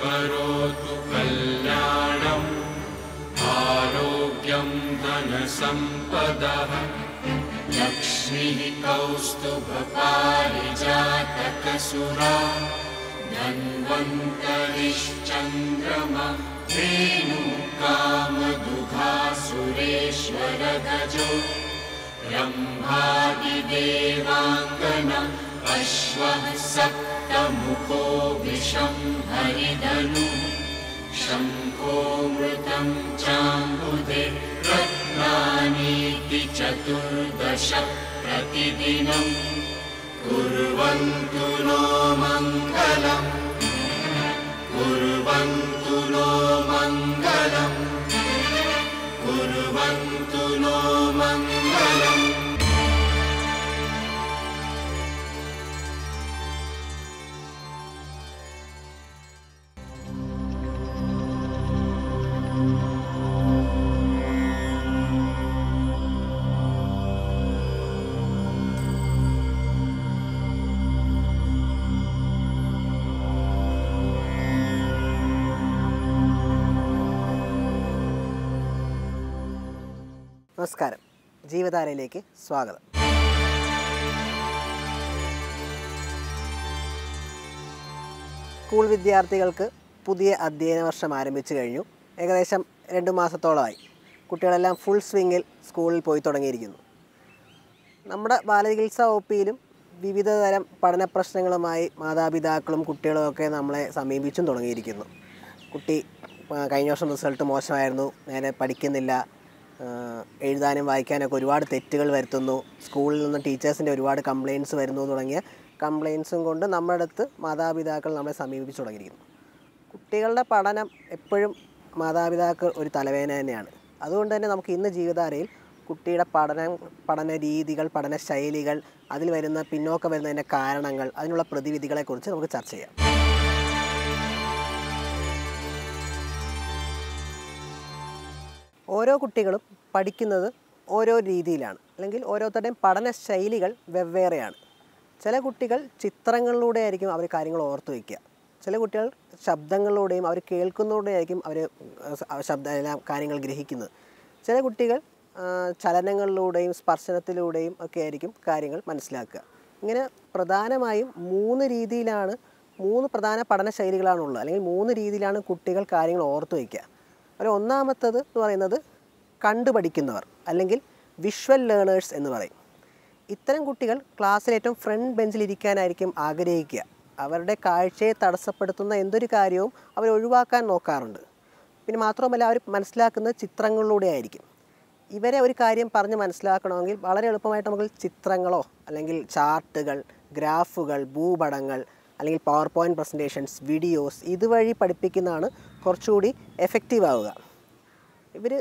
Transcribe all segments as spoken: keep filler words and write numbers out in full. करोतु कल्याणं आरोग्यं धनसंपदः लक्ष्मीः कौस्तुभपारिजातकसुरा धन्वन्तरिश्चन्द्रमा वेणुकामदुघा सुरेश्वरगजो ब्रह्मादिदेवाङ्गना अश्वः सप्तमुखो विषं हरिधनु शङ्खो मृतं चाम्बुधे रत्नानीति चतुर्दश प्रतिदिनं कुर्वन्तु नो मङ्गलम् कुर्वन्तु नो मङ्गलम् कुर्वन्तु नो मङ्गलम्. നമസ്കാരം, ജീവധാരയിലേക്ക് സ്വാഗതം. സ്കൂൾ വിദ്യാർത്ഥികൾക്ക് പുതിയ അധ്യയന വർഷം ആരംഭിച്ചു കഴിഞ്ഞു. ഏകദേശം രണ്ട് മാസത്തോളമായി കുട്ടികളെല്ലാം ഫുൾ സ്വിംഗിൽ സ്കൂളിൽ പോയി തുടങ്ങിയിരിക്കുന്നു. നമ്മുടെ ബാലചികിത്സാ ഒപിയിലും വിവിധതരം പഠന പ്രശ്നങ്ങളുമായി മാതാപിതാക്കളും കുട്ടികളുമൊക്കെ നമ്മളെ സമീപിച്ചും തുടങ്ങിയിരിക്കുന്നു. കുട്ടി കഴിഞ്ഞ വർഷം റിസൾട്ട് മോശമായിരുന്നു, നേരെ പഠിക്കുന്നില്ല, എഴുതാനും വായിക്കാനൊക്കെ ഒരുപാട് തെറ്റുകൾ വരുത്തുന്നു, സ്കൂളിൽ നിന്ന് ടീച്ചേഴ്സിൻ്റെ ഒരുപാട് കംപ്ലയിൻറ്റ്സ് വരുന്നു തുടങ്ങിയ കംപ്ലയിൻസും കൊണ്ട് നമ്മുടെ അടുത്ത് മാതാപിതാക്കൾ നമ്മളെ സമീപിച്ചു തുടങ്ങിയിരിക്കുന്നു. കുട്ടികളുടെ പഠനം എപ്പോഴും മാതാപിതാക്കൾ ഒരു തലവേദന തന്നെയാണ്. അതുകൊണ്ട് തന്നെ നമുക്ക് ഇന്ന് ജീവിതധാരയിൽ കുട്ടിയുടെ പഠനം, പഠന രീതികൾ, പഠന ശൈലികൾ, അതിൽ വരുന്ന പിന്നോക്കം വരുന്നതിൻ്റെ കാരണങ്ങൾ, അതിനുള്ള പ്രതിവിധികളെക്കുറിച്ച് നമുക്ക് ചർച്ച ചെയ്യാം. ഓരോ കുട്ടികളും പഠിക്കുന്നത് ഓരോ രീതിയിലാണ്, അല്ലെങ്കിൽ ഓരോരുത്തരുടെയും പഠന ശൈലികൾ വെവ്വേറെയാണ്. ചില കുട്ടികൾ ചിത്രങ്ങളിലൂടെ ആയിരിക്കും അവർ കാര്യങ്ങൾ ഓർത്തു വയ്ക്കുക, ചില കുട്ടികൾ ശബ്ദങ്ങളിലൂടെയും അവർ കേൾക്കുന്നതിലൂടെയായിരിക്കും അവർ ശബ്ദ എല്ലാം കാര്യങ്ങൾ ഗ്രഹിക്കുന്നത്, ചില കുട്ടികൾ ചലനങ്ങളിലൂടെയും സ്പർശനത്തിലൂടെയും ഒക്കെ ആയിരിക്കും കാര്യങ്ങൾ മനസ്സിലാക്കുക. ഇങ്ങനെ പ്രധാനമായും മൂന്ന് രീതിയിലാണ്, മൂന്ന് പ്രധാന പഠന ശൈലികളാണുള്ളത്, അല്ലെങ്കിൽ മൂന്ന് രീതിയിലാണ് കുട്ടികൾ കാര്യങ്ങൾ ഓർത്തു വയ്ക്കുക. അതിൽ ഒന്നാമത്തേത് എന്ന് പറയുന്നത് കണ്ടു പഠിക്കുന്നവർ, അല്ലെങ്കിൽ വിഷ്വൽ ലേണേഴ്സ് എന്ന് പറയും. ഇത്തരം കുട്ടികൾ ക്ലാസ്സിൽ ഏറ്റവും ഫ്രണ്ട് ബെഞ്ചിലിരിക്കാനായിരിക്കും ആഗ്രഹിക്കുക. അവരുടെ കാഴ്ചയെ തടസ്സപ്പെടുത്തുന്ന എന്തൊരു കാര്യവും അവർ ഒഴിവാക്കാൻ നോക്കാറുണ്ട്. പിന്നെ മാത്രമല്ല, അവർ മനസ്സിലാക്കുന്നത് ചിത്രങ്ങളിലൂടെ ആയിരിക്കും. ഇവരെ ഒരു കാര്യം പറഞ്ഞ് മനസ്സിലാക്കണമെങ്കിൽ വളരെ എളുപ്പമായിട്ട് നമുക്ക് ചിത്രങ്ങളോ അല്ലെങ്കിൽ ചാർട്ടുകൾ, ഗ്രാഫുകൾ, ഭൂപടങ്ങൾ, അല്ലെങ്കിൽ പവർ പോയിൻറ്റ് പ്രസൻറ്റേഷൻസ്, വീഡിയോസ് ഇതുവഴി പഠിപ്പിക്കുന്നതാണ് കുറച്ചുകൂടി എഫക്റ്റീവാവുക. ഇവർ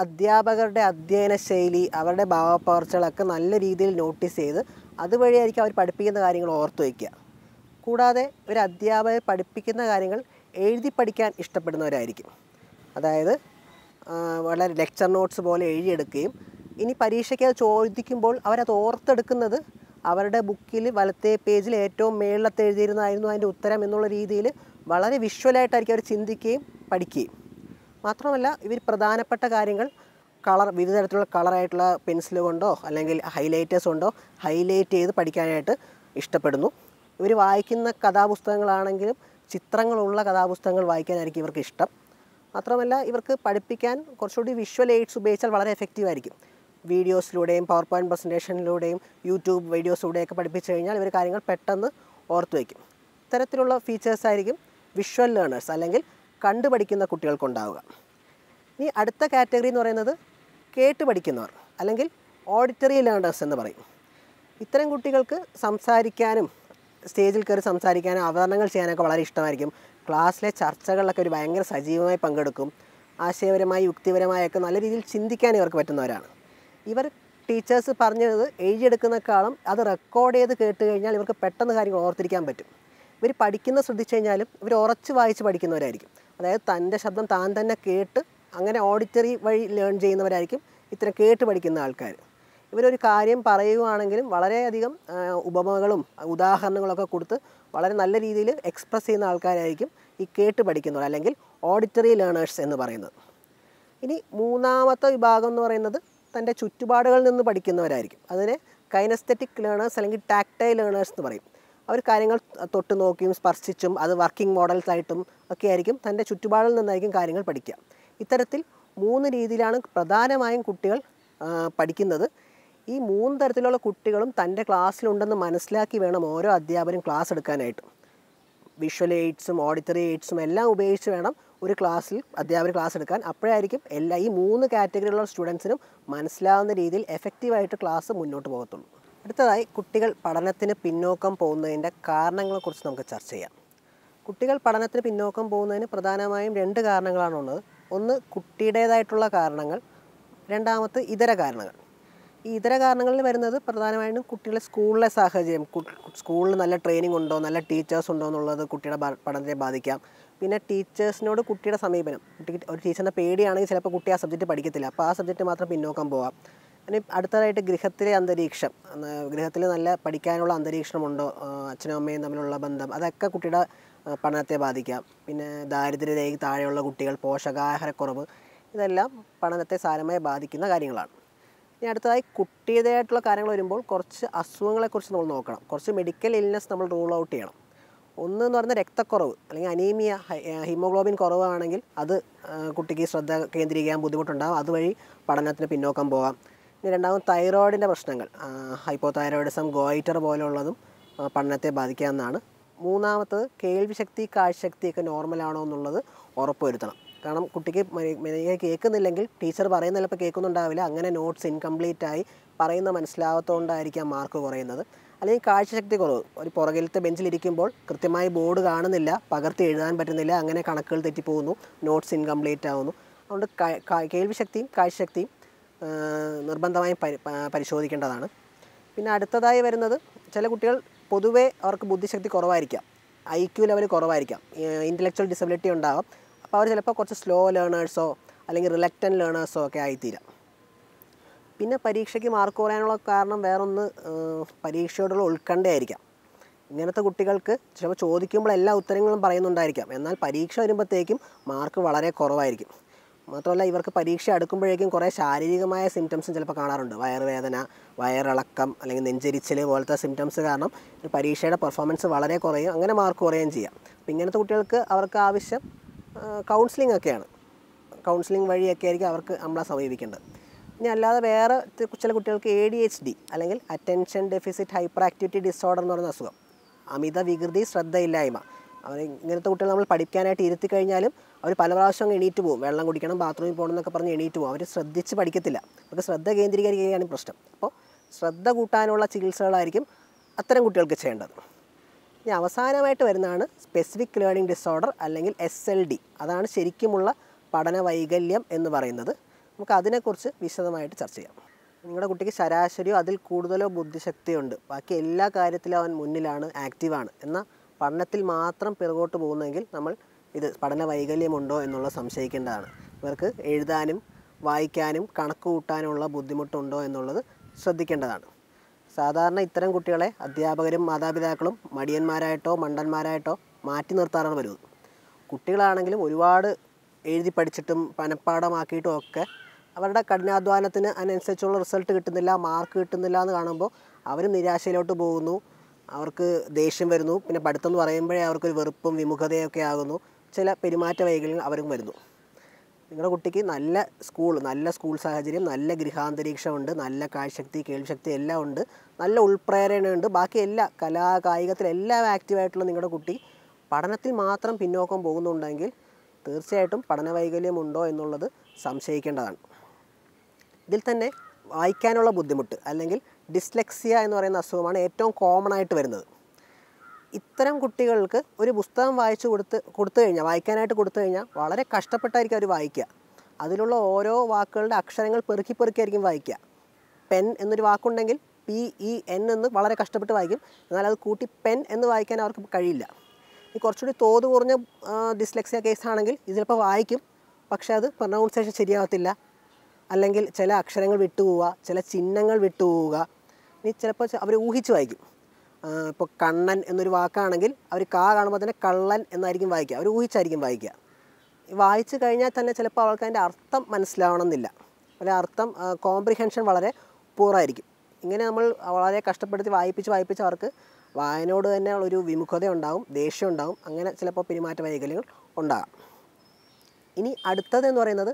അധ്യാപകരുടെ അധ്യയന ശൈലി, അവരുടെ ഭാവപ്പകർച്ചകളൊക്കെ നല്ല രീതിയിൽ നോട്ടീസ് ചെയ്ത് അതുവഴിയായിരിക്കും അവർ പഠിപ്പിക്കുന്ന കാര്യങ്ങൾ ഓർത്തു വയ്ക്കുക. കൂടാതെ ഒരു അധ്യാപകർ പഠിപ്പിക്കുന്ന കാര്യങ്ങൾ എഴുതി പഠിക്കാൻ ഇഷ്ടപ്പെടുന്നവരായിരിക്കും. അതായത് വളരെ ലെക്ചർ നോട്ട്സ് പോലെ എഴുതിയെടുക്കുകയും ഇനി പരീക്ഷയ്ക്ക് അത് ചോദിക്കുമ്പോൾ അവരത് ഓർത്തെടുക്കുന്നത് അവരുടെ ബുക്കിൽ വലത്തെ പേജിൽ ഏറ്റവും മേളിലത്തെ എഴുതിയിരുന്നായിരുന്നു അതിൻ്റെ ഉത്തരം എന്നുള്ള രീതിയിൽ വളരെ വിഷ്വലായിട്ടായിരിക്കും അവർ ചിന്തിക്കുകയും പഠിക്കുകയും. മാത്രമല്ല, ഇവർ പ്രധാനപ്പെട്ട കാര്യങ്ങൾ കളർ, വിവിധ തരത്തിലുള്ള കളറായിട്ടുള്ള പെൻസിൽ കൊണ്ടോ അല്ലെങ്കിൽ ഹൈലൈറ്റേഴ്സ് കൊണ്ടോ ഹൈലൈറ്റ് ചെയ്ത് പഠിക്കാനായിട്ട് ഇഷ്ടപ്പെടുന്നു. ഇവർ വായിക്കുന്ന കഥാപുസ്തകങ്ങളാണെങ്കിലും ചിത്രങ്ങളുള്ള കഥാപുസ്തകങ്ങൾ വായിക്കാനായിരിക്കും ഇവർക്ക് ഇഷ്ടം. മാത്രമല്ല, ഇവർക്ക് പഠിപ്പിക്കാൻ കുറച്ചുകൂടി വിഷ്വൽ എയ്ഡ്സ് ഉപയോഗിച്ചാൽ വളരെ എഫക്റ്റീവായിരിക്കും. വീഡിയോസിലൂടെയും പവർ പോയിൻറ്റ് പ്രസൻറ്റേഷനിലൂടെയും യൂട്യൂബ് വീഡിയോസിലൂടെയൊക്കെ പഠിപ്പിച്ചു കഴിഞ്ഞാൽ ഇവർ കാര്യങ്ങൾ പെട്ടെന്ന് ഓർത്തു വയ്ക്കും. ഇത്തരത്തിലുള്ള ഫീച്ചേഴ്സായിരിക്കും വിഷ്വൽ ലേണേഴ്സ് അല്ലെങ്കിൽ കണ്ടു പഠിക്കുന്ന കുട്ടികൾക്കുണ്ടാവുക. ഇനി അടുത്ത കാറ്റഗറി എന്ന് പറയുന്നത് കേട്ട് പഠിക്കുന്നവർ അല്ലെങ്കിൽ ഓഡിറ്ററി ലേണേഴ്സ് എന്ന് പറയും. ഇത്തരം കുട്ടികൾക്ക് സംസാരിക്കാനും സ്റ്റേജിൽ കയറി സംസാരിക്കാനും അവതരണങ്ങൾ ചെയ്യാനൊക്കെ വളരെ ഇഷ്ടമായിരിക്കും. ക്ലാസ്സിലെ ചർച്ചകളിലൊക്കെ ഒരു ഭയങ്കര സജീവമായി പങ്കെടുക്കും. ആശയപരമായി യുക്തിപരമായൊക്കെ നല്ല രീതിയിൽ ചിന്തിക്കാൻ ഇവർക്ക് പറ്റുന്നവരാണ്. ഇവർ ടീച്ചേഴ്സ് പറഞ്ഞത് എഴുതിയെടുക്കുന്നേക്കാളും അത് റെക്കോർഡ് ചെയ്ത് കേട്ട് കഴിഞ്ഞാൽ ഇവർക്ക് പെട്ടെന്ന് കാര്യങ്ങൾ ഓർത്തിരിക്കാൻ പറ്റും. ഇവർ പഠിക്കുന്നത് ശ്രദ്ധിച്ചു കഴിഞ്ഞാലും ഇവർ ഉറച്ച് വായിച്ച് പഠിക്കുന്നവരായിരിക്കും. അതായത് തൻ്റെ ശബ്ദം താൻ തന്നെ കേട്ട് അങ്ങനെ ഓഡിറ്ററി വഴി ലേൺ ചെയ്യുന്നവരായിരിക്കും ഇത്തരം കേട്ട് പഠിക്കുന്ന ആൾക്കാർ. ഇവരൊരു കാര്യം പറയുവാണെങ്കിലും വളരെ അധികം ഉപമകളും ഉദാഹരണങ്ങളൊക്കെ കൊടുത്ത് വളരെ നല്ല രീതിയിൽ എക്സ്പ്രസ് ചെയ്യുന്ന ആൾക്കാരായിരിക്കും ഈ കേട്ട് പഠിക്കുന്നവർ അല്ലെങ്കിൽ ഓഡിറ്ററി ലേണേഴ്സ് എന്ന് പറയുന്നത്. ഇനി മൂന്നാമത്തെ വിഭാഗം എന്ന് പറയുന്നത് തൻ്റെ ചുറ്റുപാടുകളിൽ നിന്ന് പഠിക്കുന്നവരായിരിക്കും. അതിനെ കൈനസ്തെറ്റിക് ലേണേഴ്സ് അല്ലെങ്കിൽ ടാക്ടൈൽ ലേണേഴ്സ് എന്ന് പറയും. അവർ കാര്യങ്ങൾ തൊട്ട് നോക്കിയും സ്പർശിച്ചും അത് വർക്കിംഗ് മോഡൽസ് ആയിട്ടും ഒക്കെ ആയിരിക്കും തൻ്റെ ചുറ്റുപാടിൽ നിന്നായിരിക്കും കാര്യങ്ങൾ പഠിക്കുക. ഇത്തരത്തിൽ മൂന്ന് രീതിയിലാണ് പ്രധാനമായും കുട്ടികൾ പഠിക്കുന്നത്. ഈ മൂന്ന് തരത്തിലുള്ള കുട്ടികളും തൻ്റെ ക്ലാസ്സിലുണ്ടെന്ന് മനസ്സിലാക്കി വേണം ഓരോ അധ്യാപകരും ക്ലാസ് എടുക്കാനായിട്ട്. വിഷ്വൽ എയ്ഡ്സും ഓഡിറ്ററി എയ്ഡ്സും എല്ലാം ഉപയോഗിച്ച് വേണം ഒരു ക്ലാസ്സിൽ അധ്യാപകർ ക്ലാസ് എടുക്കാൻ. അപ്പോഴായിരിക്കും എല്ലാ ഈ മൂന്ന് കാറ്റഗറിയിലുള്ള സ്റ്റുഡൻസിനും മനസ്സിലാവുന്ന രീതിയിൽ എഫക്റ്റീവായിട്ട് ക്ലാസ് മുന്നോട്ട് പോകത്തുള്ളൂ. അടുത്തതായി കുട്ടികൾ പഠനത്തിന് പിന്നോക്കം പോകുന്നതിൻ്റെ കാരണങ്ങളെക്കുറിച്ച് നമുക്ക് ചർച്ച ചെയ്യാം. കുട്ടികൾ പഠനത്തിന് പിന്നോക്കം പോകുന്നതിന് പ്രധാനമായും രണ്ട് കാരണങ്ങളാണുള്ളത്. ഒന്ന് കുട്ടിയുടേതായിട്ടുള്ള കാരണങ്ങൾ, രണ്ടാമത് ഇതര കാരണങ്ങൾ. ഈ ഇതര കാരണങ്ങളിൽ വരുന്നത് പ്രധാനമായിട്ടും കുട്ടികളെ സ്കൂളിലെ സാഹചര്യം, സ്കൂളിൽ നല്ല ട്രെയിനിങ് ഉണ്ടോ, നല്ല ടീച്ചേഴ്സ് ഉണ്ടോ എന്നുള്ളത് കുട്ടിയുടെ പഠനത്തെ ബാധിക്കാം. പിന്നെ ടീച്ചേഴ്സിനോട് കുട്ടിയുടെ സമീപനം, കുട്ടിക്ക് ഒരു ടീച്ചറിൻ്റെ പേടിയാണെങ്കിൽ ചിലപ്പോൾ കുട്ടി ആ സബ്ജക്റ്റ് പഠിക്കത്തില്ല, അപ്പോൾ ആ സബ്ജക്റ്റ് മാത്രം പിന്നോക്കം പോകാം. പിന്നെ അടുത്തതായിട്ട് ഗൃഹത്തിലെ അന്തരീക്ഷം, ഗൃഹത്തിൽ നല്ല പഠിക്കാനുള്ള അന്തരീക്ഷമുണ്ടോ, അച്ഛനും അമ്മയും തമ്മിലുള്ള ബന്ധം, അതൊക്കെ കുട്ടിയുടെ പഠനത്തെ ബാധിക്കാം. പിന്നെ ദാരിദ്ര്യരേഖയ്ക്ക് താഴെയുള്ള കുട്ടികൾ, പോഷകാഹാരക്കുറവ്, ഇതെല്ലാം പഠനത്തെ സാരമായി ബാധിക്കുന്ന കാര്യങ്ങളാണ്. ഇനി അടുത്തതായി കുട്ടിയുടേതായിട്ടുള്ള കാര്യങ്ങൾ വരുമ്പോൾ കുറച്ച് അസുഖങ്ങളെക്കുറിച്ച് നമ്മൾ നോക്കണം. കുറച്ച് മെഡിക്കൽ ഇൽനെസ് നമ്മൾ റൂൾ ഔട്ട് ചെയ്യണം. ഒന്ന് എന്ന് പറയുന്നത് രക്തക്കുറവ് അല്ലെങ്കിൽ അനീമിയ, ഹീമോഗ്ലോബിൻ കുറവാണെങ്കിൽ അത് കുട്ടിക്ക് ശ്രദ്ധ കേന്ദ്രീകരിക്കാൻ ബുദ്ധിമുട്ടുണ്ടാകും, അതുവഴി പഠനത്തിന് പിന്നോക്കം പോകാം. ഇനി രണ്ടാമത് തൈറോയിഡിൻ്റെ പ്രശ്നങ്ങൾ, ഹൈപ്പോ തൈറോയിഡിസം, ഗോയിറ്റർ പോലെയുള്ളതും പഠനത്തെ ബാധിക്കാവുന്നതാണ്. മൂന്നാമത്തത് കേൾവിശക്തി, കാഴ്ചശക്തിയൊക്കെ നോർമലാണോ എന്നുള്ളത് ഉറപ്പുവരുത്തണം. കാരണം കുട്ടിക്ക് മര്യാദയ്ക്ക് കേൾക്കുന്നില്ലെങ്കിൽ ടീച്ചർ പറയുന്ന ചിലപ്പോൾ കേൾക്കുന്നുണ്ടാവില്ല, അങ്ങനെ നോട്ട്സ് ഇൻകംപ്ലീറ്റ് ആയി പറയുന്ന മനസ്സിലാവാത്തതുകൊണ്ടായിരിക്കാം മാർക്ക് കുറയുന്നത്. അല്ലെങ്കിൽ കാഴ്ചശക്തി കുറവ്, ഒരു പുറകിലത്തെ ബെഞ്ചിലിരിക്കുമ്പോൾ കൃത്യമായി ബോർഡ് കാണുന്നില്ല, പകർത്തി എഴുതാൻ പറ്റുന്നില്ല, അങ്ങനെ കണക്കുകൾ തെറ്റിപ്പോകുന്നു, നോട്ട്സ് ഇൻകംപ്ലീറ്റ് ആവുന്നു. അതുകൊണ്ട് കേൾവിശക്തിയും കാഴ്ചശക്തിയും നിർബന്ധമായും പരിശോധിക്കേണ്ടതാണ്. പിന്നെ അടുത്തതായി വരുന്നത് ചില കുട്ടികൾ പൊതുവേ അവർക്ക് ബുദ്ധിശക്തി കുറവായിരിക്കാം, ഐ ക്യു ലെവൽ കുറവായിരിക്കാം, ഇൻ്റലക്ച്വൽ ഡിസബിലിറ്റി ഉണ്ടാവാം. അപ്പോൾ അവർ ചിലപ്പോൾ കുറച്ച് സ്ലോ ലേണേഴ്സോ അല്ലെങ്കിൽ റിലക്റ്റൻറ്റ് ലേണേഴ്സോ ഒക്കെ ആയിത്തീരാം. പിന്നെ പരീക്ഷയ്ക്ക് മാർക്ക് കുറയാനുള്ള കാരണം വേറൊന്ന് പരീക്ഷയോടുള്ള ഉത്കണ്ഠയായിരിക്കാം. ഇങ്ങനത്തെ കുട്ടികൾക്ക് ചിലപ്പോൾ ചോദിക്കുമ്പോൾ എല്ലാ ഉത്തരങ്ങളും പറയുന്നുണ്ടായിരിക്കാം, എന്നാൽ പരീക്ഷ വരുമ്പോഴത്തേക്കും മാർക്ക് വളരെ കുറവായിരിക്കും. മാത്രമല്ല ഇവർക്ക് പരീക്ഷ അടുക്കുമ്പോഴേക്കും കുറേ ശാരീരികമായ സിംറ്റംസും ചിലപ്പോൾ കാണാറുണ്ട്. വയറുവേദന, വയറിളക്കം അല്ലെങ്കിൽ നെഞ്ചരിച്ചിൽ പോലത്തെ സിംറ്റംസ് കാരണം പരീക്ഷയുടെ പെർഫോമൻസ് വളരെ കുറയും, അങ്ങനെ മാർക്ക് കുറയുകയും ചെയ്യാം. അപ്പോൾ ഇങ്ങനത്തെ കുട്ടികൾക്ക് അവർക്ക് ആവശ്യം കൗൺസിലിംഗ് ഒക്കെയാണ്. കൗൺസിലിംഗ് വഴിയൊക്കെ ആയിരിക്കും അവർക്ക് നമ്മളെ സമീപിക്കേണ്ടത്. ഇനി അല്ലാതെ വേറെ ചില കുട്ടികൾക്ക് എ ഡി എച്ച് ഡി അല്ലെങ്കിൽ attention deficit hyper activity disorder എന്ന് പറയുന്ന അസുഖം, അമിത വികൃതി, ശ്രദ്ധയില്ലായ്മ. അവർ ഇങ്ങനത്തെ കുട്ടികൾ നമ്മൾ പഠിക്കാനായിട്ട് ഇരുത്തി കഴിഞ്ഞാലും അവർ പല പ്രാവശ്യം എണീറ്റ് പോകും, വെള്ളം കുടിക്കണം, ബാത്റൂമിൽ പോകണം എന്നൊക്കെ പറഞ്ഞ് എണീറ്റ് പോകും. അവർ ശ്രദ്ധിച്ച് പഠിക്കത്തില്ല, അവർക്ക് ശ്രദ്ധ കേന്ദ്രീകരിക്കുകയാണ് പ്രശ്നം. അപ്പോൾ ശ്രദ്ധ കൂട്ടാനുള്ള ചികിത്സകളായിരിക്കും അത്തരം കുട്ടികൾക്ക് ചെയ്യേണ്ടത്. ഇനി അവസാനമായിട്ട് വരുന്നതാണ് സ്പെസിഫിക് ലേണിംഗ് ഡിസോർഡർ അല്ലെങ്കിൽ എസ് എൽ ഡി. അതാണ് ശരിക്കുമുള്ള പഠന വൈകല്യം എന്ന് പറയുന്നത്. നമുക്ക് അതിനെക്കുറിച്ച് വിശദമായിട്ട് ചർച്ച ചെയ്യാം. നിങ്ങളുടെ കുട്ടിക്ക് ശരാശരിയോ അതിൽ കൂടുതലോ ബുദ്ധിശക്തിയുണ്ട്, ബാക്കി എല്ലാ കാര്യത്തിലും അവൻ മുന്നിലാണ്, ആക്റ്റീവാണ്, എന്നാൽ പഠനത്തിൽ മാത്രം പിറകോട്ട് പോകുന്നെങ്കിൽ നമ്മൾ ഇത് പഠന വൈകല്യമുണ്ടോ എന്നുള്ളത് സംശയിക്കേണ്ടതാണ്. ഇവർക്ക് എഴുതാനും വായിക്കാനും കണക്ക് കൂട്ടാനുമുള്ള ബുദ്ധിമുട്ടുണ്ടോ എന്നുള്ളത് ശ്രദ്ധിക്കേണ്ടതാണ്. സാധാരണ ഇത്തരം കുട്ടികളെ അധ്യാപകരും മാതാപിതാക്കളും മടിയന്മാരായിട്ടോ മണ്ടന്മാരായിട്ടോ മാറ്റി നിർത്താറാണ് വരുന്നത്. കുട്ടികളാണെങ്കിലും ഒരുപാട് എഴുതി പഠിച്ചിട്ടും പനപ്പാടമാക്കിയിട്ടും ഒക്കെ അവരുടെ കഠിനാധ്വാനത്തിന് അതിനനുസരിച്ചുള്ള റിസൾട്ട് കിട്ടുന്നില്ല, മാർക്ക് കിട്ടുന്നില്ല എന്ന് കാണുമ്പോൾ അവരും നിരാശയിലോട്ട് പോകുന്നു, അവർക്ക് ദേഷ്യം വരുന്നു. പിന്നെ പഠിത്തം എന്ന് പറയുമ്പോഴേ അവർക്കൊരു വെറുപ്പും വിമുഖതയൊക്കെ ആകുന്നു, ചില പെരുമാറ്റ വൈകല്യങ്ങൾ അവരും വരുന്നു. നിങ്ങളുടെ കുട്ടിക്ക് നല്ല സ്കൂൾ, നല്ല സ്കൂൾ സാഹചര്യം, നല്ല ഗൃഹാന്തരീക്ഷമുണ്ട്, നല്ല കാഴ്ചശക്തി, കേൾവിശക്തി എല്ലാം ഉണ്ട്, നല്ല ഉൾപ്രേരണയുണ്ട്, ബാക്കി എല്ലാ കലാ കായികത്തിലെല്ലാം ആക്റ്റീവായിട്ടുള്ള നിങ്ങളുടെ കുട്ടി പഠനത്തിൽ മാത്രം പിന്നോക്കം പോകുന്നുണ്ടെങ്കിൽ തീർച്ചയായിട്ടും പഠന വൈകല്യമുണ്ടോ എന്നുള്ളത് സംശയിക്കേണ്ടതാണ്. ഇതിൽ തന്നെ വായിക്കാനുള്ള ബുദ്ധിമുട്ട് അല്ലെങ്കിൽ ഡിസ്ലെക്സിയ എന്ന് പറയുന്ന അസുഖമാണ് ഏറ്റവും കോമൺ ആയിട്ട് വരുന്നത്. ഇത്തരം കുട്ടികൾക്ക് ഒരു പുസ്തകം വായിച്ചു കൊടുത്ത് കൊടുത്തു കഴിഞ്ഞാൽ വായിക്കാനായിട്ട് കൊടുത്തു കഴിഞ്ഞാൽ വളരെ കഷ്ടപ്പെട്ടായിരിക്കും അവർ വായിക്കുക. അതിലുള്ള ഓരോ വാക്കുകളുടെ അക്ഷരങ്ങൾ പെറുക്കി പെറുക്കിയായിരിക്കും വായിക്കുക. പെൻ എന്നൊരു വാക്കുണ്ടെങ്കിൽ പി ഇ എൻ എന്ന് വളരെ കഷ്ടപ്പെട്ട് വായിക്കും, എന്നാൽ അത് കൂട്ടി പെൻ എന്ന് വായിക്കാൻ അവർക്ക് കഴിയില്ല. ഈ കുറച്ചുകൂടി തോത് കുറഞ്ഞ ഡിസ്ലെക്സിയ കേസാണെങ്കിൽ ഇത് ചിലപ്പോൾ വായിക്കും, പക്ഷേ അത് പ്രൊനൗൺസേഷൻ ശരിയാകത്തില്ല, അല്ലെങ്കിൽ ചില അക്ഷരങ്ങൾ വിട്ടുപോവുക, ചില ചിഹ്നങ്ങൾ വിട്ടുപോവുക. ഇനി ചിലപ്പോൾ അവർ ഊഹിച്ച് വായിക്കും. ഇപ്പോൾ കണ്ണൻ എന്നൊരു വാക്കാണെങ്കിൽ അവർ കാ കാണുമ്പോൾ തന്നെ കള്ളൻ എന്നായിരിക്കും വായിക്കുക, അവർ ഊഹിച്ചായിരിക്കും വായിക്കുക. വായിച്ചു കഴിഞ്ഞാൽ തന്നെ ചിലപ്പോൾ അവൾക്ക് അതിൻ്റെ അർത്ഥം മനസ്സിലാവണമെന്നില്ല, അതിൻ്റെ അർത്ഥം കോംപ്രിഹെൻഷൻ വളരെ പൂറായിരിക്കും. ഇങ്ങനെ നമ്മൾ വളരെ കഷ്ടപ്പെടുത്തി വായിപ്പിച്ച് വായിപ്പിച്ച് അവർക്ക് വായനയോട് തന്നെ ഉള്ളൊരു വിമുഖത ഉണ്ടാകും, ദേഷ്യം ഉണ്ടാകും. അങ്ങനെ ചിലപ്പോൾ പെരുമാറ്റ വൈകല്യങ്ങൾ ഉണ്ടാകാം. ഇനി അടുത്തതെന്ന് പറയുന്നത്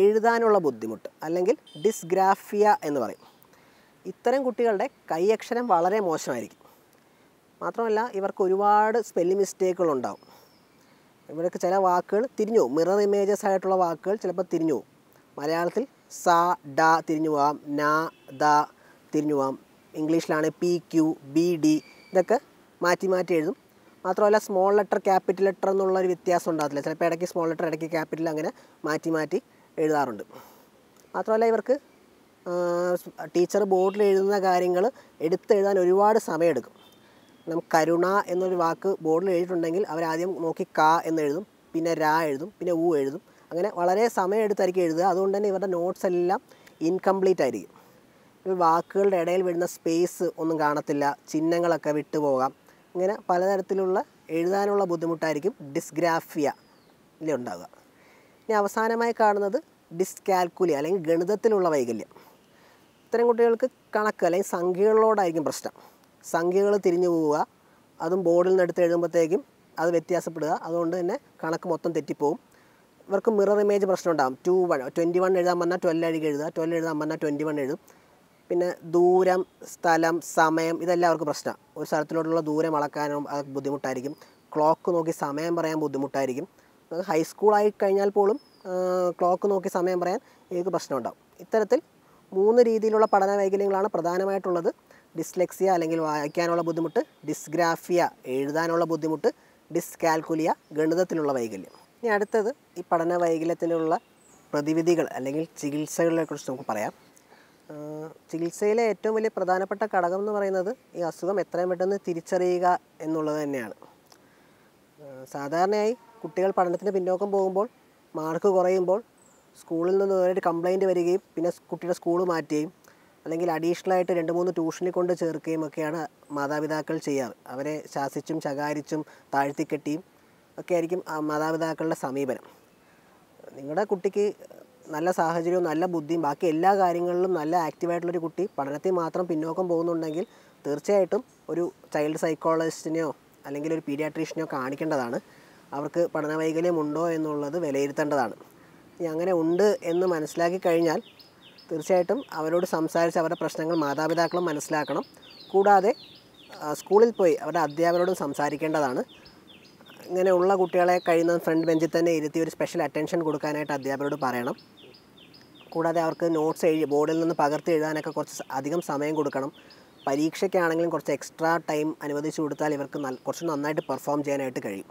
എഴുതാനുള്ള ബുദ്ധിമുട്ട് അല്ലെങ്കിൽ ഡിസ്ഗ്രാഫിയ എന്ന് പറയും. ഇത്തരം കുട്ടികളുടെ കൈയക്ഷരം വളരെ മോശമായിരിക്കും. മാത്രമല്ല ഇവർക്ക് ഒരുപാട് സ്പെല്ലിംഗ് മിസ്റ്റേക്കുകളുണ്ടാകും. ഇവർക്ക് ചില വാക്കുകൾ തിരിഞ്ഞു പോകും, മിറർ ഇമേജസ് ആയിട്ടുള്ള വാക്കുകൾ ചിലപ്പോൾ തിരിഞ്ഞു പോകും. മലയാളത്തിൽ സ ഡ തിരിഞ്ഞു പോകാം, ന ദ തിരിഞ്ഞു പോകാം. ഇംഗ്ലീഷിലാണ് പി ക്യു ബി ഡി ഇതൊക്കെ മാറ്റി മാറ്റി എഴുതും. മാത്രമല്ല സ്മോൾ ലെറ്റർ ക്യാപിറ്റൽ ലെറ്റർ എന്നുള്ളൊരു വ്യത്യാസം ഉണ്ടാകത്തില്ല, ചിലപ്പോൾ ഇടയ്ക്ക് സ്മോൾ ലെറ്റർ ഇടയ്ക്ക് ക്യാപിറ്റൽ അങ്ങനെ മാറ്റി മാറ്റി എഴുതാറുണ്ട്. മാത്രമല്ല ഇവർക്ക് ടീച്ചർ ബോർഡിൽ എഴുതുന്ന കാര്യങ്ങൾ എടുത്തെഴുതാൻ ഒരുപാട് സമയമെടുക്കും. നമുക്ക് കരുണ എന്നൊരു വാക്ക് ബോർഡിൽ എഴുതിയിട്ടുണ്ടെങ്കിൽ അവരാദ്യം നോക്കി ക എന്നെഴുതും, പിന്നെ ര എഴുതും, പിന്നെ ഊ എഴുതും. അങ്ങനെ വളരെ സമയമെടുത്തായിരിക്കും എഴുതുക. അതുകൊണ്ട് തന്നെ ഇവരുടെ നോട്ട്സ് എല്ലാം ഇൻകംപ്ലീറ്റ് ആയിരിക്കും. വാക്കുകളുടെ ഇടയിൽ വിടുന്ന സ്പേസ് ഒന്നും കാണത്തില്ല, ചിഹ്നങ്ങളൊക്കെ വിട്ടുപോകാം. ഇങ്ങനെ പലതരത്തിലുള്ള എഴുതാനുള്ള ബുദ്ധിമുട്ടായിരിക്കും ഡിസ്ഗ്രാഫിയയിൽ ഉണ്ടാവുക. ഇനി അവസാനമായി കാണുന്നത് ഡിസ്കാൽക്കുലിയ അല്ലെങ്കിൽ ഗണിതത്തിലുള്ള വൈകല്യം. ഇത്തരം കുട്ടികൾക്ക് കണക്ക് അല്ലെങ്കിൽ സംഖ്യകളോടായിരിക്കും പ്രശ്നം. സംഖ്യകൾ തിരിഞ്ഞു പോവുക, അതും ബോർഡിൽ നിന്ന് എടുത്ത് എഴുതുമ്പോഴത്തേക്കും അത് വ്യത്യാസപ്പെടുക. അതുകൊണ്ട് തന്നെ കണക്ക് മൊത്തം തെറ്റിപ്പോവും. ഇവർക്ക് മിറർ ഇമേജ് പ്രശ്നം ഉണ്ടാകും. ടു വൺ ട്വൻറ്റി വൺ എഴുതാൻ പറഞ്ഞാൽ ട്വൽവ് അഴുകി എഴുതുക, ട്വൽവ് എഴുതാൻ പറഞ്ഞാൽ ട്വൻറ്റി വൺ എഴുതും. പിന്നെ ദൂരം, സ്ഥലം, സമയം ഇതെല്ലാം അവർക്ക് പ്രശ്നമാണ്. ഒരു സ്ഥലത്തിലോട്ടുള്ള ദൂരം അളക്കാനും അവർക്ക് ബുദ്ധിമുട്ടായിരിക്കും. ക്ലോക്ക് നോക്കി സമയം പറയാൻ ബുദ്ധിമുട്ടായിരിക്കും. ഹൈസ്കൂളായി കഴിഞ്ഞാൽ പോലും ക്ലോക്ക് നോക്കി സമയം പറയാൻ ഇവർക്ക് പ്രശ്നമുണ്ടാകും. ഇത്തരത്തിൽ മൂന്ന് രീതിയിലുള്ള പഠന വൈകല്യങ്ങളാണ് പ്രധാനമായിട്ടുള്ളത്. ഡിസ്ലെക്സിയ അല്ലെങ്കിൽ വായിക്കാനുള്ള ബുദ്ധിമുട്ട്, ഡിസ്ഗ്രാഫിയ എഴുതാനുള്ള ബുദ്ധിമുട്ട്, ഡിസ്കാൽക്കുലിയ ഗണിതത്തിലുള്ള വൈകല്യം. ഇനി അടുത്തത് ഈ പഠന വൈകല്യത്തിലുള്ള പ്രതിവിധികൾ അല്ലെങ്കിൽ ചികിത്സകളെ കുറിച്ച് നമുക്ക് പറയാം. ചികിത്സയിലെ ഏറ്റവും വലിയ പ്രധാനപ്പെട്ട ഘടകം എന്ന് പറയുന്നത് ഈ അസുഖം എത്രയും പെട്ടെന്ന് തിരിച്ചറിയുക എന്നുള്ളത് തന്നെയാണ്. സാധാരണയായി കുട്ടികൾ പഠനത്തിന് പിന്നോക്കം പോകുമ്പോൾ, മാർക്ക് കുറയുമ്പോൾ സ്കൂളിൽ നിന്ന് ഒരു കംപ്ലയിൻറ്റ് വരികയും പിന്നെ കുട്ടിയുടെ സ്കൂൾ മാറ്റുകയും അല്ലെങ്കിൽ അഡീഷണലായിട്ട് രണ്ട് മൂന്ന് ട്യൂഷനിൽ കൊണ്ട് ചേർക്കുകയും ഒക്കെയാണ് മാതാപിതാക്കൾ ചെയ്യാറ്. അവരെ ശാസിച്ചും ശകാരിച്ചും താഴ്ത്തിക്കെട്ടിയും ഒക്കെ ആയിരിക്കും ആ മാതാപിതാക്കളുടെ സമീപനം. നിങ്ങളുടെ കുട്ടിക്ക് നല്ല സാഹചര്യവും നല്ല ബുദ്ധിയും ബാക്കി എല്ലാ കാര്യങ്ങളിലും നല്ല ആക്റ്റീവായിട്ടുള്ളൊരു കുട്ടി പഠനത്തിൽ മാത്രം പിന്നോക്കം പോകുന്നുണ്ടെങ്കിൽ തീർച്ചയായിട്ടും ഒരു ചൈൽഡ് സൈക്കോളജിസ്റ്റിനെയോ അല്ലെങ്കിൽ ഒരു പീഡിയാട്രീഷ്യനെയോ കാണിക്കേണ്ടതാണ്. അവർക്ക് പഠന വൈകല്യമുണ്ടോ എന്നുള്ളത് വിലയിരുത്തേണ്ടതാണ്. അങ്ങനെ ഉണ്ട് എന്ന് മനസ്സിലാക്കി കഴിഞ്ഞാൽ തീർച്ചയായിട്ടും അവരോട് സംസാരിച്ച് അവരുടെ പ്രശ്നങ്ങൾ മാതാപിതാക്കളും മനസ്സിലാക്കണം. കൂടാതെ സ്കൂളിൽ പോയി അവരുടെ അധ്യാപകരോടും സംസാരിക്കേണ്ടതാണ്. ഇങ്ങനെയുള്ള കുട്ടികളെ കഴിയുന്ന ഫ്രണ്ട് ബെഞ്ചിൽ തന്നെ ഇരുത്തി ഒരു സ്പെഷ്യൽ അറ്റൻഷൻ കൊടുക്കാനായിട്ട് അധ്യാപകരോട് പറയണം. കൂടാതെ അവർക്ക് നോട്ട്സ് എഴുതി ബോർഡിൽ നിന്ന് പകർത്തി എഴുതാനൊക്കെ കുറച്ച് അധികം സമയം കൊടുക്കണം. പരീക്ഷയ്ക്കാണെങ്കിലും കുറച്ച് എക്സ്ട്രാ ടൈം അനുവദിച്ചു കൊടുത്താൽ ഇവർക്ക് കുറച്ച് നന്നായിട്ട് പെർഫോം ചെയ്യാനായിട്ട് കഴിയും.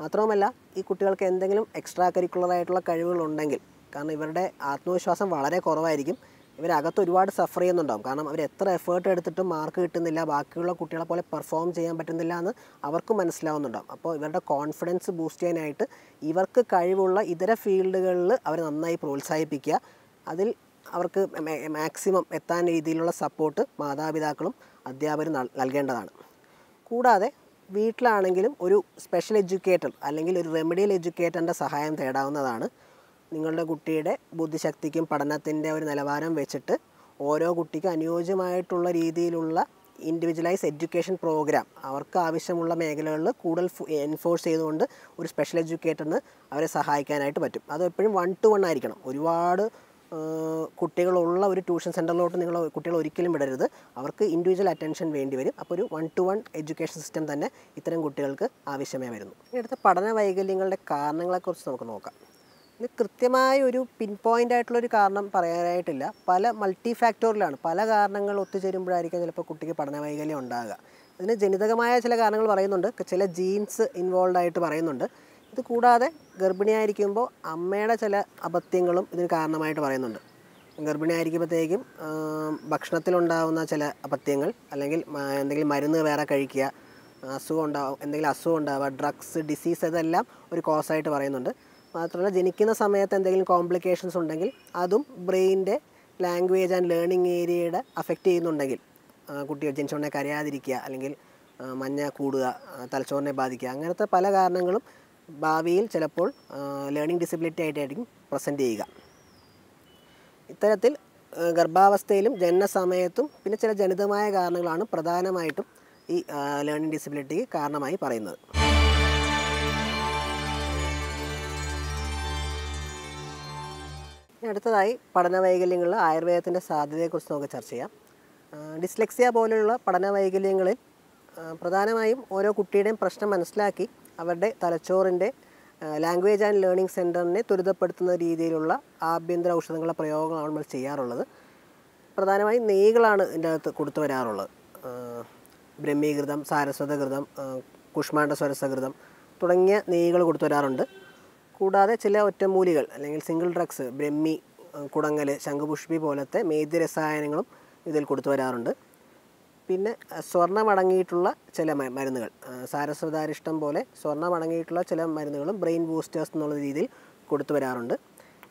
മാത്രവുമല്ല ഈ കുട്ടികൾക്ക് എന്തെങ്കിലും എക്സ്ട്രാ കരിക്കുലറായിട്ടുള്ള കഴിവുകളുണ്ടെങ്കിൽ, കാരണം ഇവരുടെ ആത്മവിശ്വാസം വളരെ കുറവായിരിക്കും, ഇവരകത്ത് ഒരുപാട് സഫർ ചെയ്യുന്നുണ്ടാകും. കാരണം അവർ എത്ര എഫേർട്ട് എടുത്തിട്ടും മാർക്ക് കിട്ടുന്നില്ല, ബാക്കിയുള്ള കുട്ടികളെ പോലെ പെർഫോം ചെയ്യാൻ പറ്റുന്നില്ല എന്ന് അവർക്ക് മനസ്സിലാവുന്നുണ്ടാകും. അപ്പോൾ ഇവരുടെ കോൺഫിഡൻസ് ബൂസ്റ്റ് ചെയ്യാനായിട്ട് ഇവർക്ക് കഴിവുള്ള ഇതര ഫീൽഡുകളിൽ അവർ നന്നായി പ്രോത്സാഹിപ്പിക്കുക. അതിൽ അവർക്ക് മാക്സിമം എത്താൻ രീതിയിലുള്ള സപ്പോർട്ട് മാതാപിതാക്കളും അധ്യാപകരും നൽകേണ്ടതാണ്. കൂടാതെ വീട്ടിലാണെങ്കിലും ഒരു സ്പെഷ്യൽ എഡ്യൂക്കേറ്റർ അല്ലെങ്കിൽ ഒരു റെമഡിയൽ എഡ്യൂക്കേറ്ററിൻ്റെ സഹായം തേടാവുന്നതാണ്. നിങ്ങളുടെ കുട്ടിയുടെ ബുദ്ധിശക്തിക്കും പഠനത്തിൻ്റെ ഒരു നിലവാരം വെച്ചിട്ട് ഓരോ കുട്ടിക്കും അനുയോജ്യമായിട്ടുള്ള രീതിയിലുള്ള ഇൻഡിവിജ്വലൈസ് എഡ്യൂക്കേഷൻ പ്രോഗ്രാം അവർക്ക് ആവശ്യമുള്ള മേഖലകളിൽ കൂടുതൽ എൻഫോഴ്സ് ചെയ്തുകൊണ്ട് ഒരു സ്പെഷ്യൽ എഡ്യൂക്കേറ്ററിന് അവരെ സഹായിക്കാനായിട്ട് പറ്റും. അത് എപ്പോഴും വൺ ടു വൺ ആയിരിക്കണം. ഒരുപാട് കുട്ടികളുള്ള ഒരു ട്യൂഷൻ സെൻ്ററിലോട്ട് നിങ്ങൾ കുട്ടികൾ ഒരിക്കലും വിടരുത്. അവർക്ക് ഇൻഡിവിജ്വൽ അറ്റൻഷൻ വേണ്ടി വരും. അപ്പോൾ ഒരു one to one education system തന്നെ ഇത്തരം കുട്ടികൾക്ക് ആവശ്യമേ വരുന്നു. ഇനി അടുത്ത പഠന വൈകല്യങ്ങളുടെ കാരണങ്ങളെക്കുറിച്ച് നമുക്ക് നോക്കാം. ഇത് കൃത്യമായ ഒരു പിൻ പോയിൻ്റ് ആയിട്ടുള്ളൊരു കാരണം പറയാനായിട്ടില്ല. പല മൾട്ടി ഫാക്ടോറിലാണ്, പല കാരണങ്ങൾ ഒത്തുചേരുമ്പോഴായിരിക്കും ചിലപ്പോൾ കുട്ടിക്ക് പഠന വൈകല്യം ഉണ്ടാകുക. അതിന് ജനിതകമായ ചില കാരണങ്ങൾ പറയുന്നുണ്ട്, ചില ജീൻസ് ഇൻവോൾവ് ആയിട്ട് പറയുന്നുണ്ട്. ഇത് കൂടാതെ ഗർഭിണിയായിരിക്കുമ്പോൾ അമ്മയുടെ ചില അപത്യങ്ങളും ഇതിന് കാരണമായിട്ട് പറയുന്നുണ്ട്. ഗർഭിണിയായിരിക്കുമ്പോഴത്തേക്കും ഭക്ഷണത്തിലുണ്ടാകുന്ന ചില അപത്യങ്ങൾ അല്ലെങ്കിൽ എന്തെങ്കിലും മരുന്ന് വേറെ കഴിക്കുക, അസുഖം ഉണ്ടാവും, എന്തെങ്കിലും അസുഖം ഉണ്ടാവുക, ഡ്രഗ്സ്, ഡിസീസ് ഇതെല്ലാം ഒരു കോസായിട്ട് പറയുന്നുണ്ട്. മാത്രമല്ല ജനിക്കുന്ന സമയത്ത് എന്തെങ്കിലും കോംപ്ലിക്കേഷൻസ് ഉണ്ടെങ്കിൽ അതും ബ്രെയിനിൻ്റെ ലാംഗ്വേജ് ആൻഡ് ലേണിംഗ് ഏരിയയുടെ അഫക്റ്റ് ചെയ്യുന്നുണ്ടെങ്കിൽ കുട്ടിയെ ജനിച്ചോടനെ കരയാതിരിക്കുക അല്ലെങ്കിൽ മഞ്ഞ കൂടുക തലച്ചോറിനെ ബാധിക്കുക അങ്ങനത്തെ പല കാരണങ്ങളും ഭാവിയിൽ ചിലപ്പോൾ ലേണിംഗ് ഡിസബിലിറ്റി ആയിട്ടായിരിക്കും പ്രസൻറ്റ് ചെയ്യുക. ഇത്തരത്തിൽ ഗർഭാവസ്ഥയിലും ജനനസമയത്തും പിന്നെ ചില ജനിതമായ കാരണങ്ങളാണ് പ്രധാനമായിട്ടും ഈ ലേണിംഗ് ഡിസബിലിറ്റിക്ക് കാരണമായി പറയുന്നത്. അടുത്തതായി പഠനവൈകല്യങ്ങളിൽ ആയുർവേദത്തിൻ്റെ സാധ്യതയെക്കുറിച്ച് നമുക്ക് ചർച്ച ചെയ്യാം. ഡിസ്ലെക്സിയ പോലെയുള്ള പഠനവൈകല്യങ്ങളിൽ പ്രധാനമായും ഓരോ കുട്ടിയുടെയും പ്രശ്നം മനസ്സിലാക്കി അവരുടെ തലച്ചോറിൻ്റെ ലാംഗ്വേജ് ആൻഡ് ലേണിംഗ് സെൻറ്ററിനെ ത്വരിതപ്പെടുത്തുന്ന രീതിയിലുള്ള ആഭ്യന്തര ഔഷധങ്ങളുടെ പ്രയോഗങ്ങളാണ് നമ്മൾ ചെയ്യാറുള്ളത്. പ്രധാനമായും നെയ്കളാണ് ഇതിൻ്റെ അകത്ത് കൊടുത്തു വരാറുള്ളത്. ബ്രഹ്മീകൃതം, സാരസ്വതഘൃതം, കുഷ്മാണ്ഡ സ്വരസഘൃതം തുടങ്ങിയ നെയ്കൾ കൊടുത്തു വരാറുണ്ട്. കൂടാതെ ചില ഒറ്റമൂലികൾ അല്ലെങ്കിൽ സിംഗിൾ ഡ്രഗ്സ്, ബ്രഹ്മി, കുടങ്ങൽ, ശംഖുപുഷ്പി പോലത്തെ മേദ്യരസായനങ്ങളും ഇതിൽ കൊടുത്തു വരാറുണ്ട്. പിന്നെ സ്വർണ്ണമടങ്ങിയിട്ടുള്ള ചില മരുന്നുകൾ, സാരസ്വതാരിഷ്ടം പോലെ സ്വർണ്ണമടങ്ങിയിട്ടുള്ള ചില മരുന്നുകളും ബ്രെയിൻ ബൂസ്റ്റേഴ്സ് എന്നുള്ള രീതിയിൽ കൊടുത്തു വരാറുണ്ട്.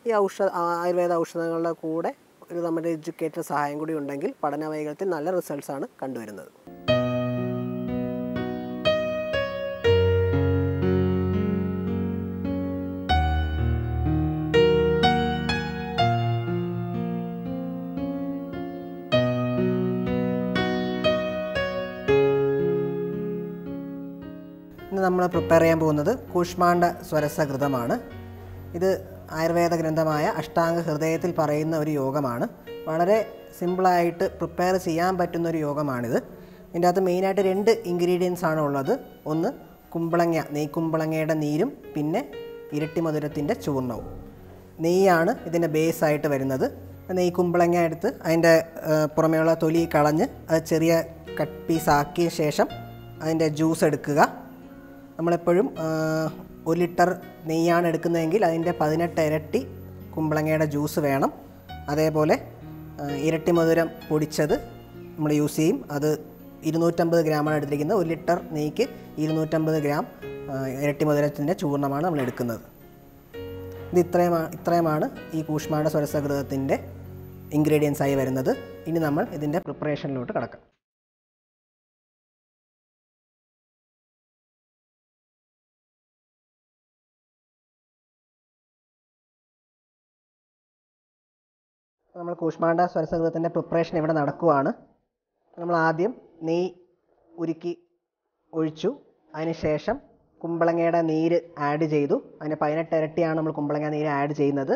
ഈ ഔഷധ ആയുർവേദ ഔഷധങ്ങളുടെ കൂടെ ഒരു നമ്മുടെ എഡ്യൂക്കേറ്റർ സഹായം കൂടി ഉണ്ടെങ്കിൽ പഠനവൈകല്യത്തിൽ നല്ല റിസൾട്ട്സാണ് കണ്ടുവരുന്നത്. നമ്മൾ പ്രിപ്പയർ ചെയ്യാൻ പോകുന്നത് കൂഷ്മാണ്ഡ സ്വരസഘൃതമാണ്. ഇത് ആയുർവേദ ഗ്രന്ഥമായ അഷ്ടാംഗ ഹൃദയത്തിൽ പറയുന്ന ഒരു യോഗമാണ്. വളരെ സിമ്പിളായിട്ട് പ്രിപ്പയർ ചെയ്യാൻ പറ്റുന്നൊരു യോഗമാണിത്. ഇതിൻ്റെ അകത്ത് മെയിനായിട്ട് രണ്ട് ഇൻഗ്രീഡിയൻസ് ആണ് ഉള്ളത്. ഒന്ന് കുമ്പളങ്ങ, നെയ്ക്കുമ്പളങ്ങയുടെ നീരും പിന്നെ ഇരട്ടി മധുരത്തിൻ്റെ ചൂർണവും. നെയ്യാണ് ഇതിൻ്റെ ബേസായിട്ട് വരുന്നത്. നെയ്ക്കുമ്പളങ്ങ എടുത്ത് അതിൻ്റെ പുറമേയുള്ള തൊലി കളഞ്ഞ് അത് ചെറിയ കട്ട് പീസാക്കിയ ശേഷം അതിൻ്റെ ജ്യൂസ് എടുക്കുക. നമ്മളെപ്പോഴും ഒരു ലിറ്റർ നെയ്യാണ് എടുക്കുന്നതെങ്കിൽ അതിൻ്റെ പതിനെട്ട് ഇരട്ടി കുമ്പളങ്ങയുടെ ജ്യൂസ് വേണം. അതേപോലെ ഇരട്ടി മധുരം പൊടിച്ചത് നമ്മൾ യൂസ് ചെയ്യും. അത് ഇരുന്നൂറ്റമ്പത് ഗ്രാമാണ് എടുത്തിരിക്കുന്നത്. ഒരു ലിറ്റർ നെയ്ക്ക് ഇരുന്നൂറ്റമ്പത് ഗ്രാം ഇരട്ടി മധുരത്തിൻ്റെ ചൂർണ്ണമാണ് നമ്മൾ എടുക്കുന്നത്. ഇത് ഇത്രയും ഇത്രയുമാണ് ഈ കൂഷ്മാണ്ഡ സ്വരസഘൃതത്തിൻ്റെ ഇൻഗ്രീഡിയൻസായി വരുന്നത്. ഇനി നമ്മൾ ഇതിൻ്റെ പ്രിപ്പറേഷനിലോട്ട് കടക്കാം. നമ്മൾ കൂഷ്മാണ്ഡ സ്വരസഘൃതത്തിൻ്റെ പ്രിപ്പറേഷൻ ഇവിടെ നടക്കുകയാണ്. നമ്മൾ ആദ്യം നെയ്യ് ഉരുക്കി ഒഴിച്ചു, അതിനുശേഷം കുമ്പളങ്ങയുടെ നീര് ആഡ് ചെയ്തു. അതിന് പതിനെട്ട് ഇരട്ടിയാണ് നമ്മൾ കുമ്പളങ്ങ നീര് ആഡ് ചെയ്യുന്നത്.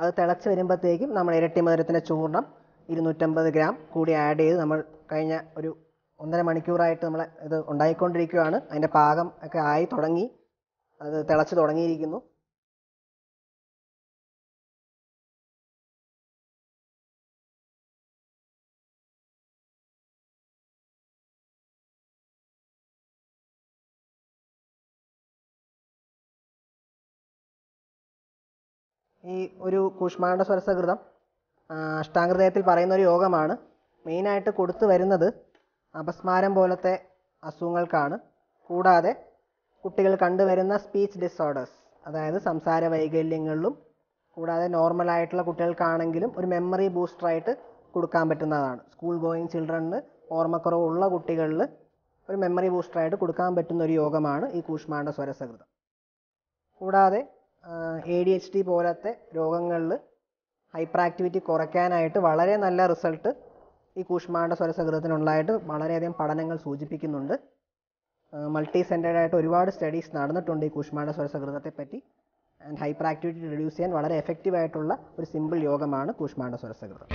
അത് തിളച്ച് വരുമ്പോഴത്തേക്കും നമ്മൾ ഇരട്ടി മധുരത്തിൻ്റെ ചൂർണം ഇരുന്നൂറ്റമ്പത് ഗ്രാം കൂടി ആഡ് ചെയ്ത് നമ്മൾ കഴിഞ്ഞ ഒരു ഒന്നര മണിക്കൂറായിട്ട് നമ്മൾ ഇത് ഉണ്ടായിക്കൊണ്ടിരിക്കുകയാണ്. അതിൻ്റെ പാകം ഒക്കെ ആയി തുടങ്ങി, അത് തിളച്ച് തുടങ്ങിയിരിക്കുന്നു. ഈ ഒരു കൂഷ്മാണ്ഡ സ്വരസഘൃതം അഷ്ടാംഗഹൃദയത്തിൽ പറയുന്ന ഒരു യോഗമാണ്. മെയിനായിട്ട് കൊടുത്തു വരുന്നത് അപസ്മാരം പോലത്തെ അസുഖങ്ങൾക്കാണ്. കൂടാതെ കുട്ടികൾ കണ്ടുവരുന്ന സ്പീച്ച് ഡിസോർഡേഴ്സ്, അതായത് സംസാര വൈകല്യങ്ങളിലും കൂടാതെ നോർമലായിട്ടുള്ള കുട്ടികൾക്കാണെങ്കിലും ഒരു മെമ്മറി ബൂസ്റ്ററായിട്ട് കൊടുക്കാൻ പറ്റുന്നതാണ്. സ്കൂൾ ഗോയിങ് ചിൽഡ്രന്, ഓർമ്മക്കുറവുള്ള കുട്ടികളിൽ ഒരു മെമ്മറി ബൂസ്റ്ററായിട്ട് കൊടുക്കാൻ പറ്റുന്ന ഒരു യോഗമാണ് ഈ കൂഷ്മാണ്ഡ സ്വരസഘൃതം. കൂടാതെ എ ഡി എച്ച് ഡി പോലത്തെ രോഗങ്ങളിൽ ഹൈപ്പർ ആക്ടിവിറ്റി കുറയ്ക്കാനായിട്ട് വളരെ നല്ല റിസൾട്ട് ഈ കൂഷ്മാണ്ഡ സ്വരസഘൃതത്തിനുള്ളതായിട്ട് വളരെയധികം പഠനങ്ങൾ സൂചിപ്പിക്കുന്നുണ്ട്. മൾട്ടി സെൻറ്റേഡായിട്ട് ഒരുപാട് സ്റ്റഡീസ് നടന്നിട്ടുണ്ട് ഈ കൂഷ്മാണ്ഡ സ്വരസഘൃതത്തെപ്പറ്റി. ആൻഡ് ഹൈപ്പർ ആക്ടിവിറ്റി റെഡ്യൂസ് ചെയ്യാൻ വളരെ എഫക്റ്റീവായിട്ടുള്ള ഒരു സിമ്പിൾ യോഗമാണ് കൂഷ്മാണ്ഡ സ്വരസഘൃതം.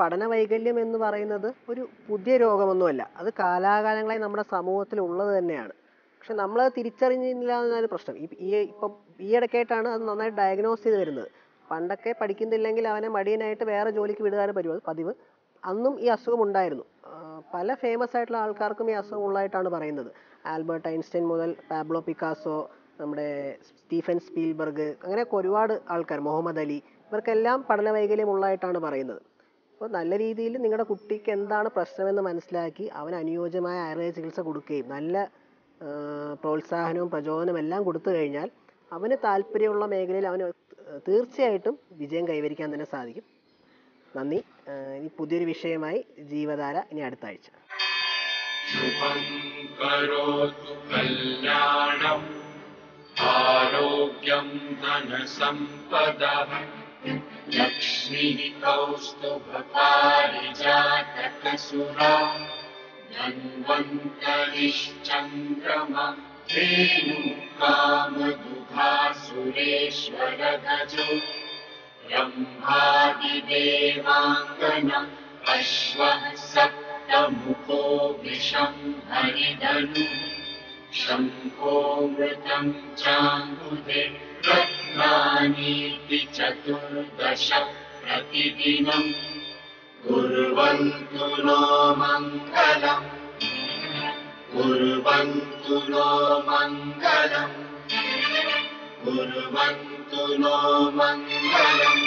പഠനവൈകല്യം എന്ന് പറയുന്നത് ഒരു പുതിയ രോഗമൊന്നുമല്ല. അത് കാലാകാലങ്ങളായി നമ്മുടെ സമൂഹത്തിൽ ഉള്ളത് തന്നെയാണ്. പക്ഷെ നമ്മളത് തിരിച്ചറിഞ്ഞില്ല എന്നൊരു പ്രശ്നം. ഈ ഇപ്പം ഈ ഇടയ്ക്കായിട്ടാണ് അത് നന്നായിട്ട് ഡയഗ്നോസ് ചെയ്ത് വരുന്നത്. പണ്ടൊക്കെ പഠിക്കുന്നില്ലെങ്കിൽ അവനെ മടിയനായിട്ട് വേറെ ജോലിക്ക് വിടുകാനും പറ്റുമോ പതിവ്. അന്നും ഈ അസുഖം ഉണ്ടായിരുന്നു. പല ഫേമസ് ആയിട്ടുള്ള ആൾക്കാർക്കും ഈ അസുഖം ഉള്ളതായിട്ടാണ് പറയുന്നത്. ആൽബർട്ട് ഐൻസ്റ്റൈൻ മുതൽ പാബ്ലോ പിക്കാസോ, നമ്മുടെ സ്റ്റീഫൻ സ്പീൽബർഗ്, അങ്ങനെയൊക്കെ ഒരുപാട് ആൾക്കാർ, മുഹമ്മദ് അലി, ഇവർക്കെല്ലാം പഠനവൈകല്യം ഉള്ളതായിട്ടാണ് പറയുന്നത്. അപ്പോൾ നല്ല രീതിയിൽ നിങ്ങളുടെ കുട്ടിക്ക് എന്താണ് പ്രശ്നമെന്ന് മനസ്സിലാക്കി അവന് അനുയോജ്യമായ ആയുർവേദ ചികിത്സ കൊടുക്കുകയും നല്ല പ്രോത്സാഹനവും പ്രചോദനവും എല്ലാം കൊടുത്തു കഴിഞ്ഞാൽ അവന് താല്പര്യമുള്ള മേഖലയിൽ അവന് തീർച്ചയായിട്ടും വിജയം കൈവരിക്കാൻ തന്നെ സാധിക്കും. നന്ദി. ഇനി പുതിയൊരു വിഷയമായി ജീവധാര ഇനി അടുത്ത ആഴ്ച. ശുഭം കരോതു കല്യാണം ആരോഗ്യം ധനസമ്പദ ലക്ഷ്മീ കൗസ്തുഭപാരിജാതകസുര ധന്വന്തരിശ്ചന്ദ്രമ ധേനുകാമദുഘാസുരേശ്വരഗജോ ബ്രഹ്മാദിദേവാംഗന അശ്വഃ സപ്ത मुखो विषंहरिधनु शंखो मृतं चांगुदे रत्नानीति चतुर्दश प्रतिदिनं कुर्वन्तु नो मंगलं कुर्वन्तु नो मंगलं कुर्वन्तु नो मंगलं